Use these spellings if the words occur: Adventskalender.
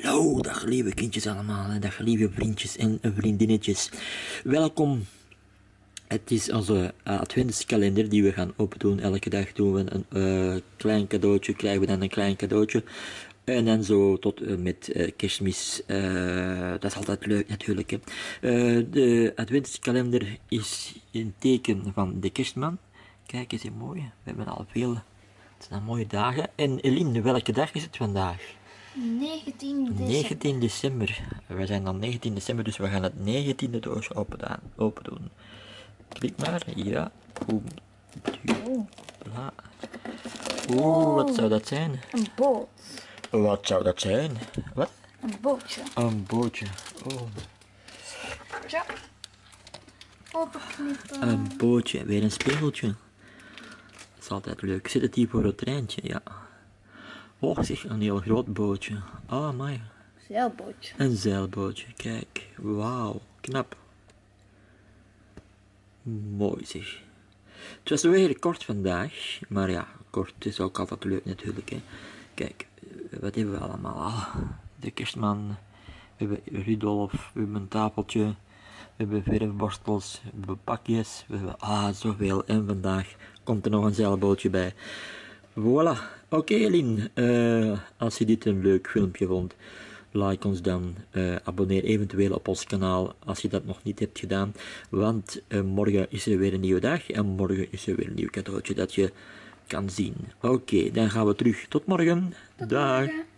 Hallo, dag lieve kindjes allemaal, dag lieve vriendjes en vriendinnetjes. Welkom. Het is onze adventskalender die we gaan opdoen. Elke dag doen we een klein cadeautje, krijgen we dan een klein cadeautje. En dan zo tot met kerstmis. Dat is altijd leuk natuurlijk. Hè. De adventskalender is een teken van de kerstman. Kijk eens, mooi. We hebben al veel. Het zijn mooie dagen. En Eline, welke dag is het vandaag? 19 december. We zijn dan 19 december, dus we gaan het 19e doosje open doen. Klik maar, ja. Oeh, wat zou dat zijn? Een boot. Wat zou dat zijn? Wat? Een bootje. Een bootje, oh. Ja. Openknippen. Een bootje, weer een spiegeltje. Dat is altijd leuk. Zit het hier voor het treintje? Ja. Oh, zeg, een heel groot bootje. Oh, amai. Zeilbootje. Een zeilbootje, kijk. Wauw, knap. Mooi zeg. Het was weer kort vandaag, maar ja, kort is ook altijd leuk natuurlijk. Hè. Kijk, wat hebben we allemaal al? De kerstman, we hebben Rudolf, we hebben een tafeltje, we hebben verfborstels, we hebben pakjes, we hebben zoveel. En vandaag komt er nog een zeilbootje bij. Voilà, oké Eline, als je dit een leuk filmpje vond, like ons dan, abonneer eventueel op ons kanaal als je dat nog niet hebt gedaan, want morgen is er weer een nieuwe dag en morgen is er weer een nieuw cadeautje dat je kan zien. Oké, dan gaan we terug. Tot morgen. Dag.